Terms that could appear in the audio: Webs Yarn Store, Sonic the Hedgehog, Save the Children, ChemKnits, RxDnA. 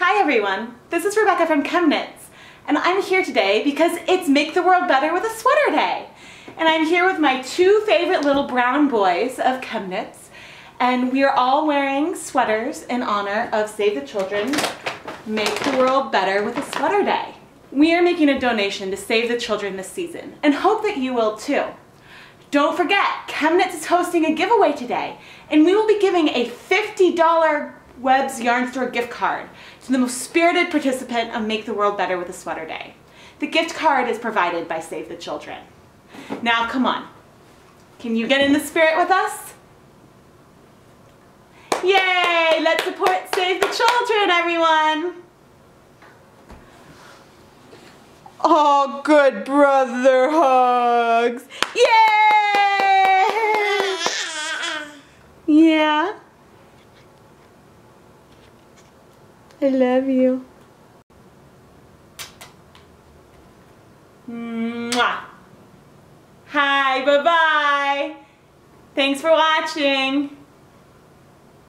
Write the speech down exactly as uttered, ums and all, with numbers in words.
Hi everyone, this is Rebecca from ChemKnits, and I'm here today because it's Make the World Better with a Sweater Day. And I'm here with my two favorite little brown boys of ChemKnits, and we are all wearing sweaters in honor of Save the Children, Make the World Better with a Sweater Day. We are making a donation to Save the Children this season, and hope that you will too. Don't forget, ChemKnits is hosting a giveaway today, and we will be giving a fifty dollar Webs Yarn Store gift card to the most spirited participant of Make the World Better with a Sweater Day. The gift card is provided by Save the Children. Now come on, can you get in the spirit with us? Yay! Let's support Save the Children, everyone! Oh, good brother hugs! Yay! Yeah? I love you. Mwah. Hi, bye-bye. Thanks for watching.